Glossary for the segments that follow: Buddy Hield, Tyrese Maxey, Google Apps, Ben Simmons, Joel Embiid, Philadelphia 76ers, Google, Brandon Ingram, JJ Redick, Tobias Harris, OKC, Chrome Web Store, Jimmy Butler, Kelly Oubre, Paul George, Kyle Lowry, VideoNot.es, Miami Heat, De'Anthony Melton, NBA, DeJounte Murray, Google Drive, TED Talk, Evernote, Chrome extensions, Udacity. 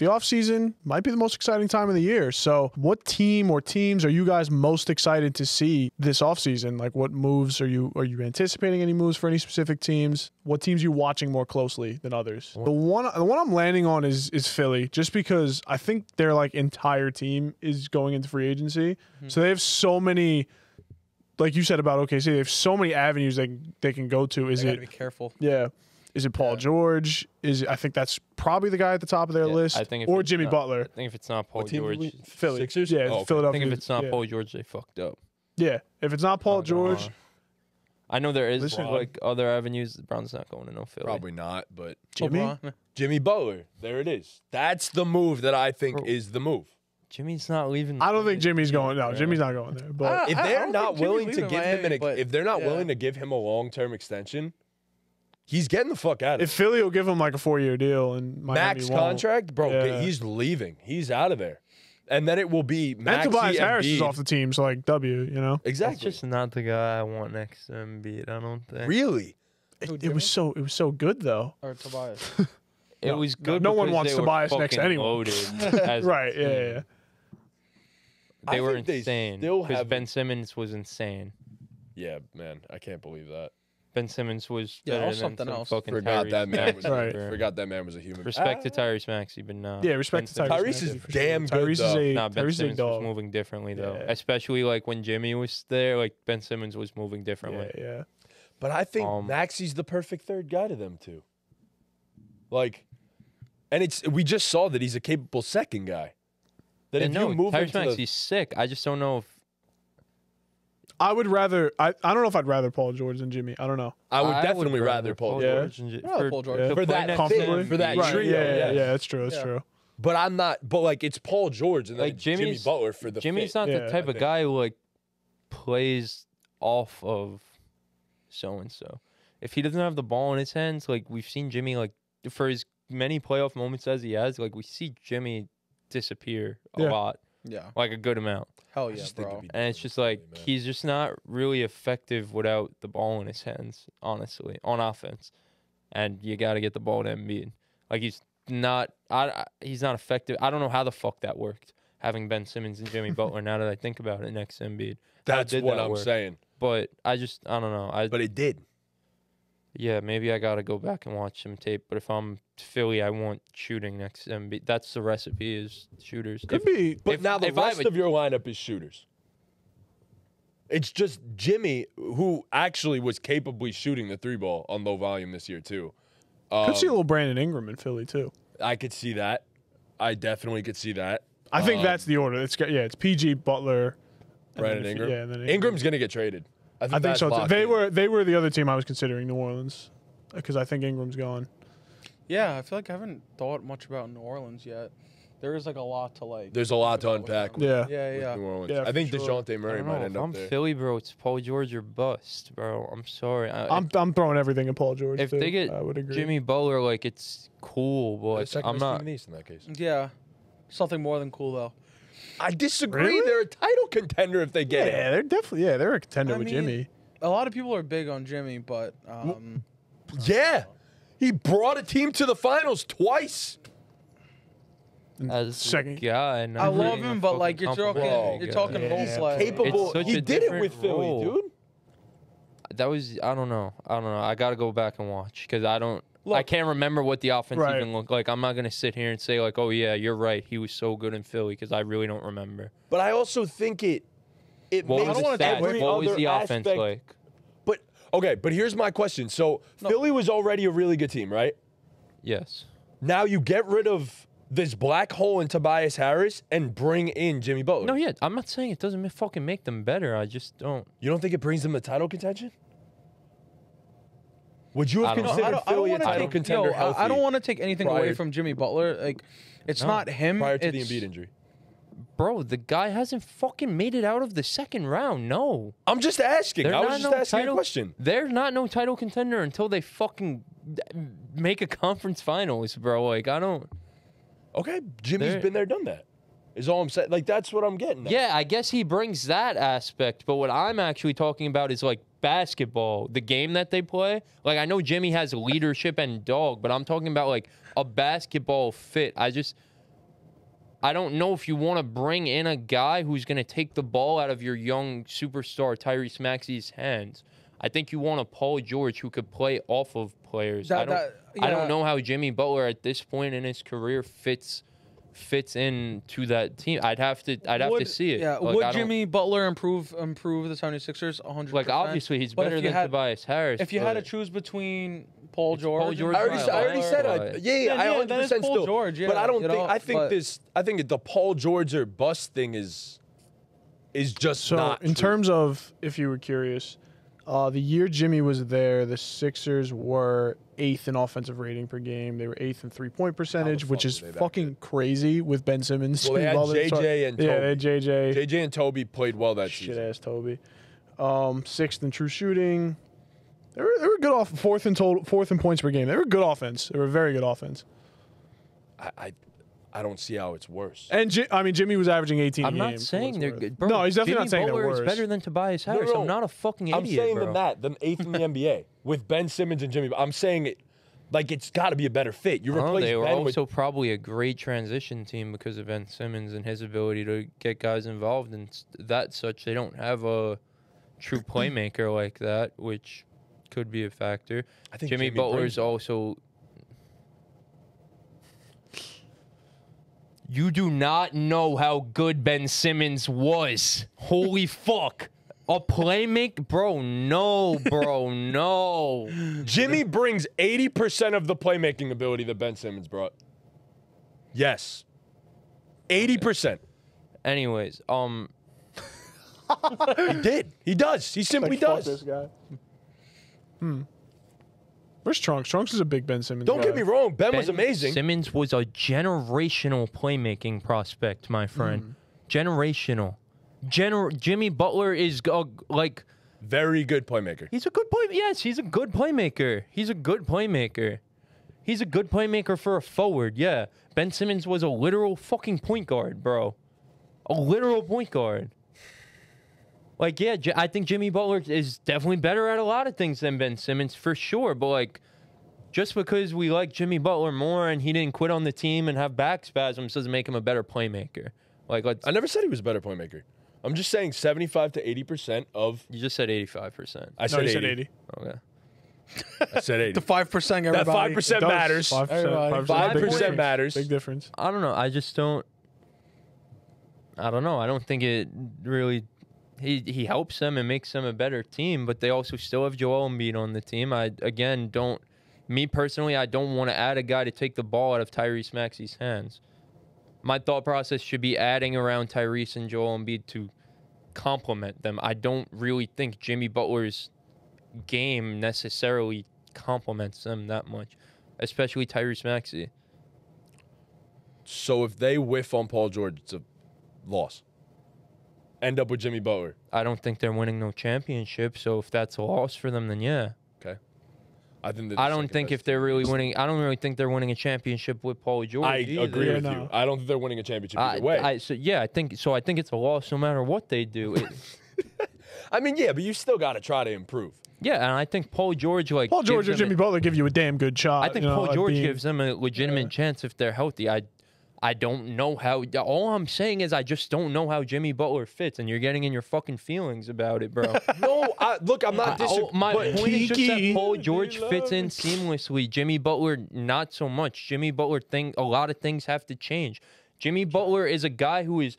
the offseason might be the most exciting time of the year. So what team or teams are you guys most excited to see this offseason? Like, what moves are you anticipating? Any moves for any specific teams? What teams are you watching more closely than others? The one I'm landing on is Philly, just because I think their like entire team is going into free agency. Mm-hmm. So they have so many, like you said about OKC, they have so many avenues they can go to. Is they gotta be careful. Yeah. Is it Paul George? I think that's probably the guy at the top of their list. I think or Jimmy Butler. I think if it's not Paul George, Philly. Sixers? Yeah, okay. Philadelphia. I think if it's not Paul George, they fucked up. Yeah, if it's not Paul George. No. I know there is like other avenues. The Browns not going to no Philly. Probably not, but Jimmy Butler. There it is. That's the move that I think is the move. Jimmy's not leaving. I don't think Jimmy's going. No, Jimmy's not going there. But if they're not willing to give him a long-term extension, he's getting the fuck out of it. If Philly will give him like a 4-year deal and Miami won't. Contract, bro, he's leaving. He's out of there. And then it will be Maxey. And Tobias Harris is off the team, so like you know? Exactly. That's just not the guy I want next to Embiid, I don't think. Really? It was so good though. Or Tobias. It was good. No one wants Tobias next to anyone. Right, yeah. They were insane. Because Ben Simmons was insane. Yeah, man, I can't believe that. Ben Simmons was Forgot that man was a human. Respect to Tyrese Maxey, but no. Yeah, respect to Tyrese. Tyrese is damn good. Ben Simmons was moving differently though, especially like when Jimmy was there. Like Ben Simmons was moving differently. Yeah. But I think Maxey's the perfect third guy to them too. Like, and we just saw that he's a capable second guy. That if you move Tyrese Maxey's sick. I just don't know if. I would rather. I don't know if I'd rather Paul George than Jimmy. I don't know. I would definitely rather Paul George than Paul George for that comfortably for that trio. Yeah, that's true. That's true. But I'm not. But like, it's Paul George and like Jimmy Butler for the. Jimmy's not the type of guy who like plays off of so and so. If he doesn't have the ball in his hands, like we've seen Jimmy, like for as many playoff moments as he has, like we see Jimmy disappear a lot. Yeah. Like a good amount. Hell yeah, bro. And it's just like he's just not really effective without the ball in his hands, honestly, on offense. And you got to get the ball to Embiid. Like he's not effective. I don't know how the fuck that worked, having Ben Simmons and Jimmy Butler now that I think about it next to Embiid. That's what I'm saying. But I don't know. But it did. Yeah, maybe I got to go back and watch some tape. But if I'm Philly, I want shooting next to Embiid. That's the recipe, is shooters. But now the rest of your lineup is shooters. It's just Jimmy, who actually was capably shooting the three ball on low volume this year, too. Could see a little Brandon Ingram in Philly, too. I could see that. I definitely could see that. I think that's the order. It's PG, Butler. Brandon Ingram. Yeah, and then Ingram's going to get traded. I think so too. They were the other team I was considering, New Orleans, because I think Ingram's gone. Yeah, I feel like I haven't thought much about New Orleans yet. There is like a lot to like. There's a lot to unpack. With New Orleans. Yeah, I think DeJounte Murray might end up there. I'm Philly, bro. It's Paul George or bust, bro. I'm sorry. I'm throwing everything at Paul George. If they get Jimmy Butler, like it's cool, but I'm not. In that case. Yeah, something more than cool though. I disagree. Really? They're a title contender if they get it. Yeah, they're definitely. Yeah, they're a contender with Jimmy. A lot of people are big on Jimmy, but he brought a team to the finals twice. Second guy, I love him, but like you're talking whole capable. He did it with Philly, dude. That was I don't know. I gotta go back and watch because I can't remember what the offense even looked like. I'm not going to sit here and say, like, oh, yeah, you're right. He was so good in Philly because I really don't remember. But I also think what was the offense like? But here's my question. So Philly was already a really good team, right? Yes. Now you get rid of this black hole in Tobias Harris and bring in Jimmy Butler. No, yeah, I'm not saying it doesn't fucking make them better. I just don't. You don't think it brings them to title contention? Would you have considered Philly a title contender? I don't want to take anything away from Jimmy Butler. Like, it's not him. Prior to the Embiid injury. Bro, the guy hasn't fucking made it out of the second round. No. I'm just asking. I was just asking a question. They're not no title contender until they fucking make a conference finals, bro. Like, I don't. Okay, Jimmy's been there, done that. Is all I'm saying. Like, that's what I'm getting at. Yeah, I guess he brings that aspect. But what I'm actually talking about is, like, basketball, the game that they play. Like, I know Jimmy has leadership and dog, but I'm talking about, like, a basketball fit. I just I don't know if you want to bring in a guy who's going to take the ball out of your young superstar Tyrese Maxey's hands. I think you want a Paul George who could play off of players. I don't know how Jimmy Butler at this point in his career fits into that team. I'd have to see it. Yeah, like, would Jimmy Butler improve the 76ers 100%? Like, obviously he's better than Tobias Harris. If you had to choose between Paul George, I already said it. Yeah, I 100% still. George, yeah, but I don't think I think the Paul George or bust thing is just so not in true. Terms of, if you were curious, the year Jimmy was there, the Sixers were 8th in offensive rating per game. They were 8th in three-point percentage, which is fucking crazy with Ben Simmons. Well, they had JJ and Toby. Yeah, they had JJ. JJ and Toby played well that season. Shit-ass Toby. 6th in true shooting. They were good off. 4th in points per game. They were good offense. They were very good offense. I don't see how it's worse. And Jimmy was averaging 18 a game. I'm not saying they're good. Bro, no, he's definitely not saying they're worse. Jimmy Butler is better than Tobias Harris. No, no, no. I'm not a fucking idiot, I'm saying them 8th in the NBA with Ben Simmons and Jimmy. I'm saying it like it's got to be a better fit. You replace Ben with... They were also probably a great transition team because of Ben Simmons and his ability to get guys involved and that such. They don't have a true playmaker like that, which could be a factor. I think Jimmy Butler is also... You do not know how good Ben Simmons was. Holy fuck. A playmaker? Bro, no, bro, no. Jimmy brings 80% of the playmaking ability that Ben Simmons brought. Yes. 80%. Okay. Anyways, he did. He does. He simply does. Fuck this guy. Where's Trunks? Trunks is a big Ben Simmons guy. Don't get me wrong. Ben was amazing. Simmons was a generational playmaking prospect, my friend. Generational. Jimmy Butler is, like... Very good playmaker. He's a good playmaker. Yes, he's a good playmaker. He's a good playmaker. He's a good playmaker for a forward, yeah. Ben Simmons was a literal fucking point guard, bro. A literal point guard. Like, yeah, I think Jimmy Butler is definitely better at a lot of things than Ben Simmons, for sure. But, like, just because we like Jimmy Butler more and he didn't quit on the team and have back spasms doesn't make him a better playmaker. Like, I never said he was a better playmaker. I'm just saying 75 to 80% of... You just said 85%. I said 80. Said 80. Okay. I said 80. The 5%, everybody. That 5% matters. 5% matters. Big difference. I don't know. I just don't... I don't know. I don't think it really... He helps them and makes them a better team, but they also still have Joel Embiid on the team. I don't want to add a guy to take the ball out of Tyrese Maxey's hands. My thought process should be adding around Tyrese and Joel Embiid to complement them. I don't really think Jimmy Butler's game necessarily complements them that much, especially Tyrese Maxey. So if they whiff on Paul George, it's a loss. End up with Jimmy Butler. I don't think they're winning no championship, so if that's a loss for them, then yeah. Okay. I don't think if they're really winning, I don't really think they're winning a championship with Paul George. I agree with you. I don't think they're winning a championship either way. I think it's a loss no matter what they do. I mean, yeah, but you still got to try to improve. Yeah, and I think Paul George or Jimmy Butler give you a damn good shot. I think Paul George gives them a legitimate chance if they're healthy. I don't know how... All I'm saying is I just don't know how Jimmy Butler fits, and you're getting in your fucking feelings about it, bro. No, I'm not disagreeing. My point is just that Paul George fits in seamlessly. Jimmy Butler, not so much. Jimmy Butler, a lot of things have to change. Jimmy Butler is a guy who is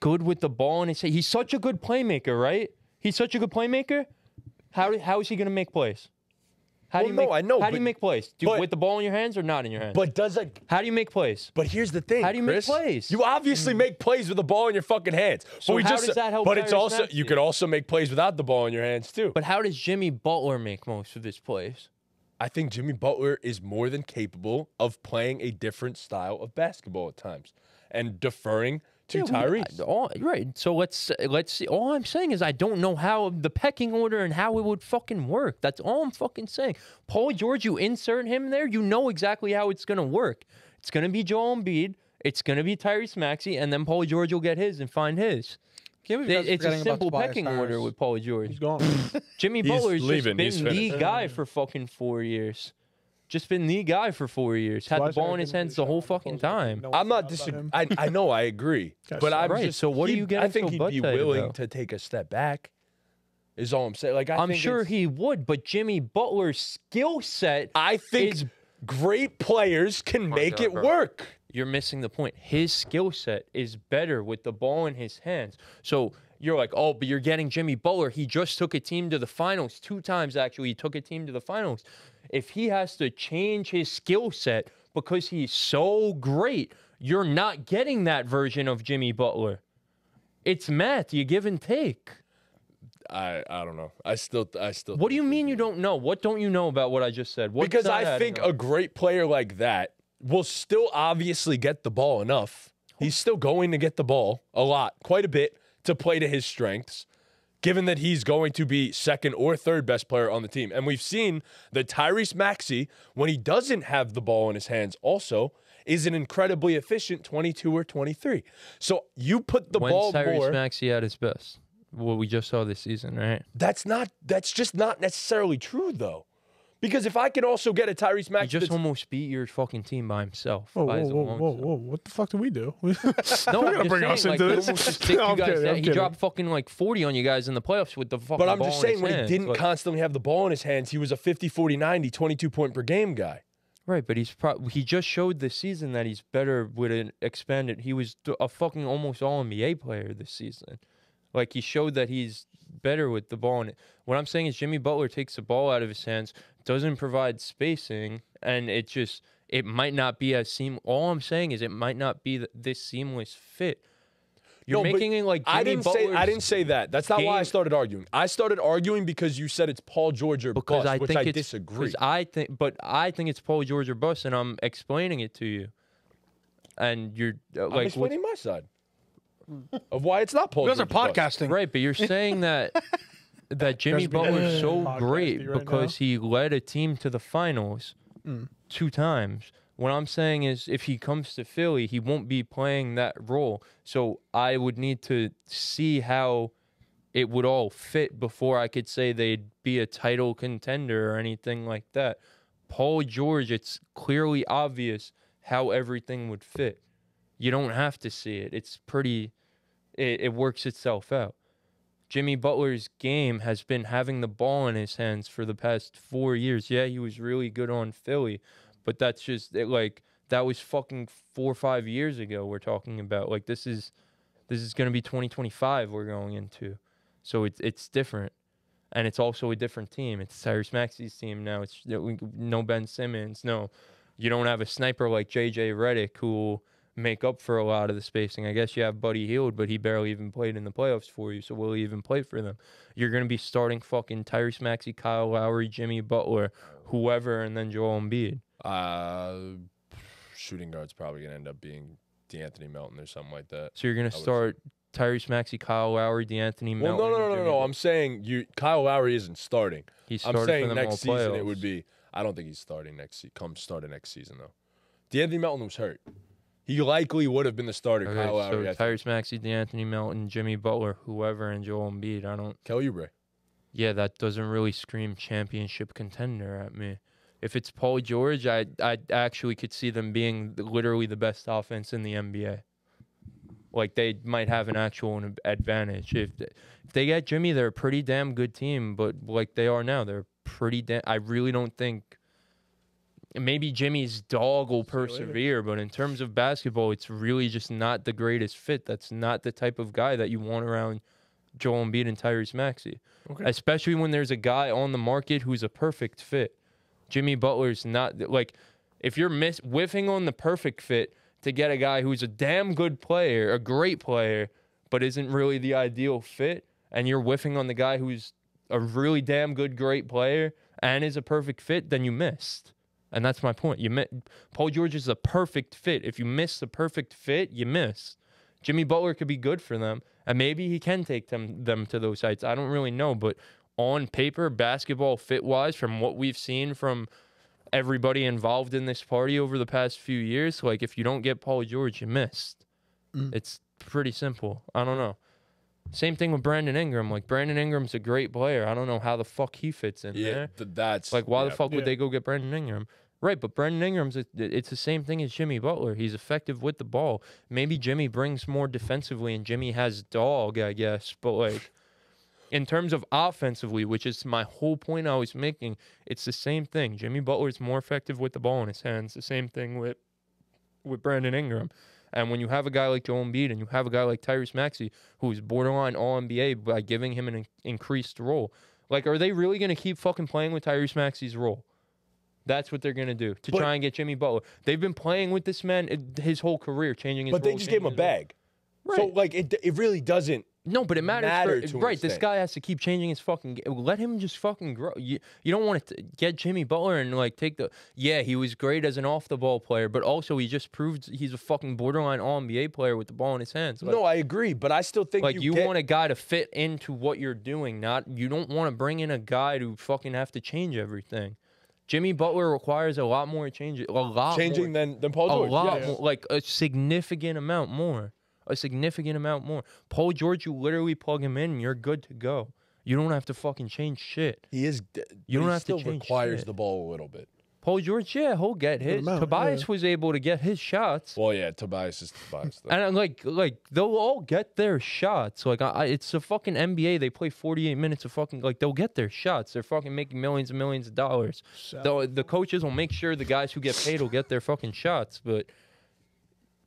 good with the ball, and he's such a good playmaker, right? He's such a good playmaker. How is he going to make plays? How do you make plays? With the ball in your hands or not in your hands? How do you make plays? But here's the thing, how do you make plays? You obviously make plays with the ball in your fucking hands. So how does that help? But it's also you could also make plays without the ball in your hands too. But how does Jimmy Butler make most of his plays? I think Jimmy Butler is more than capable of playing a different style of basketball at times and deferring to Tyrese. Right. So let's see. All I'm saying is I don't know how the pecking order and how it would fucking work. That's all I'm fucking saying. Paul George, you insert him there, you know exactly how it's going to work. It's going to be Joel Embiid. It's going to be Tyrese Maxey. And then Paul George will get his and find his. It's a simple pecking order with Paul George. He's gone. Jimmy Butler's just been the guy for fucking 4 years. just been the guy for 4 years. Had the ball in his hands the whole fucking time. I'm not disagreeing. I know, I agree. But I'm just, so what do you get? I think he'd be willing to take a step back. Is all I'm saying. Like I'm sure he would, but Jimmy Butler's skill set, I think, great players can make it work. You're missing the point. His skill set is better with the ball in his hands. So you're like, oh, but you're getting Jimmy Butler. He just took a team to the finals 2 times. Actually, he took a team to the finals. If he has to change his skill set because he's so great, you're not getting that version of Jimmy Butler. It's math. You give and take. I don't know. I still. What do you mean you don't know? What don't you know about what I just said? What's because I think a great player like that will still obviously get the ball enough. He's still going to get the ball a lot, quite a bit, to play to his strengths, given that he's going to be second or third best player on the team. And we've seen that Tyrese Maxey, when he doesn't have the ball in his hands also, is an incredibly efficient 22 or 23. So you put the ball more. When's Tyrese Maxey at his best? What we just saw this season, right? That's just not necessarily true, though. Because if I can also get a Tyrese Maxey... You just almost beat your fucking team by himself. Whoa, what the fuck did we do? No, I'm bring us into this. He dropped fucking like 40 on you guys in the playoffs with the fucking ball in his hands. But I'm just saying, when he didn't constantly have the ball in his hands, he was a 50, 40, 90, 22-point-per-game guy. Right, but he just showed this season that he's better with an expanded... He was a fucking almost all-NBA player this season. Like, he showed that he's better with the ball. And what I'm saying is Jimmy Butler takes the ball out of his hands, doesn't provide spacing, and it just, it might not be as seamless. All I'm saying is it might not be this seamless fit. You're making it like Jimmy Butler's game. I didn't say that. That's not why I started arguing. I started arguing because you said it's Paul George or bust, which I disagree. But I think it's Paul George or bust, and I'm explaining it to you. And you're like, I'm explaining my side of why it's not Paul George. You guys are podcasting. Right, but you're saying that Jimmy Butler is so great because he led a team to the finals 2 times. What I'm saying is if he comes to Philly, he won't be playing that role. So I would need to see how it would all fit before I could say they'd be a title contender or anything like that. Paul George, it's clearly obvious how everything would fit. You don't have to see it. It's pretty... It works itself out. Jimmy Butler's game has been having the ball in his hands for the past 4 years. Yeah, he was really good on Philly, but that's just... that was fucking 4 or 5 years ago we're talking about. Like, this is going to be 2025 we're going into. So it's different. And it's also a different team. It's Tyrese Maxey's team now. It's no Ben Simmons. No, you don't have a sniper like JJ Redick who... make up for a lot of the spacing. I guess you have Buddy Hield, but he barely even played in the playoffs for you, so will he even play for them? You're going to be starting fucking Tyrese Maxey, Kyle Lowry, Jimmy Butler, whoever, and then Joel Embiid. Shooting guard's probably going to end up being De'Anthony Melton or something like that. So you're going to start Tyrese Maxey, Kyle Lowry, De'Anthony Melton? Well, no. I'm saying Kyle Lowry isn't starting. I'm saying next season it would be... I don't think he's starting next season. Come starting next season, though. De'Anthony Melton was hurt. He likely would have been the starter. Okay, Kyle Lowry, so Tyrese Maxey, De'Anthony Melton, Jimmy Butler, whoever, and Joel Embiid. Kelly Oubre. Yeah, that doesn't really scream championship contender at me. If it's Paul George, I actually could see them being literally the best offense in the NBA. Like, they might have an actual advantage. If they get Jimmy, they're a pretty damn good team. But like they are now, they're pretty damn. I really don't think. Maybe Jimmy's dog will persevere, but in terms of basketball, it's really just not the greatest fit. That's not the type of guy that you want around Joel Embiid and Tyrese Maxey, especially when there's a guy on the market who's a perfect fit. Jimmy Butler's not... Like, if you're whiffing on the perfect fit to get a guy who's a damn good player, a great player, but isn't really the ideal fit, and you're whiffing on the guy who's a really damn good, great player and is a perfect fit, then you missed. And that's my point. Paul George is a perfect fit. If you miss the perfect fit, you miss. Jimmy Butler could be good for them, and maybe he can take them to those heights. I don't really know, but on paper, basketball fit-wise, from what we've seen from everybody involved in this party over the past few years, like, if you don't get Paul George, you missed. It's pretty simple. I don't know. Same thing with Brandon Ingram. Like, Brandon Ingram's a great player. I don't know how the fuck he fits in there. Like, why the fuck would they go get Brandon Ingram? Right, but Brandon Ingram's, it's the same thing as Jimmy Butler. He's effective with the ball. Maybe Jimmy brings more defensively, and Jimmy has dog, I guess. But, like, in terms of offensively, which is my whole point I was making, it's the same thing. Jimmy Butler's more effective with the ball in his hands. The same thing with Brandon Ingram. And when you have a guy like Joel Embiid and you have a guy like Tyrese Maxey, who's borderline All-NBA, by giving him an increased role, like, are they really going to keep fucking playing with Tyrese Maxey's role? That's what they're going to do to try and get Jimmy Butler. They've been playing with this man his whole career, changing his role. But they just gave him a bag. Right. So, like, it really doesn't. No, but it matters. Right, this guy has to keep changing his fucking game. Let him just fucking grow. You don't want to get Jimmy Butler and, like, take the... Yeah, he was great as an off-the-ball player, but also he just proved he's a fucking borderline All-NBA player with the ball in his hands. Like, no, I agree, but I still think... Like, you want a guy to fit into what you're doing, not... You don't want to bring in a guy to fucking have to change everything. Jimmy Butler requires a lot more changes. A lot changing more. Than Paul George. A lot more, like a significant amount more. A significant amount more. Paul George, you literally plug him in, and you're good to go. You don't have to fucking change shit. He is. You don't have to change shit. He still requires the ball a little bit. Paul George, yeah, he'll get his. Tobias was able to get his shots. Well, yeah, Tobias is Tobias. Though. And like they'll all get their shots. Like, it's the fucking NBA. They play 48 minutes of fucking, like, they'll get their shots. They're fucking making millions and millions of dollars. The coaches will make sure the guys who get paid will get their fucking shots. But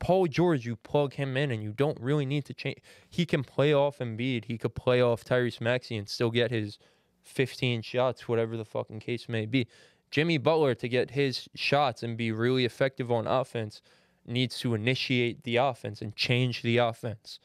Paul George, you plug him in, and you don't really need to change. He can play off Embiid. He could play off Tyrese Maxey and still get his 15 shots, whatever the fucking case may be. Jimmy Butler, to get his shots and be really effective on offense, needs to initiate the offense and change the offense.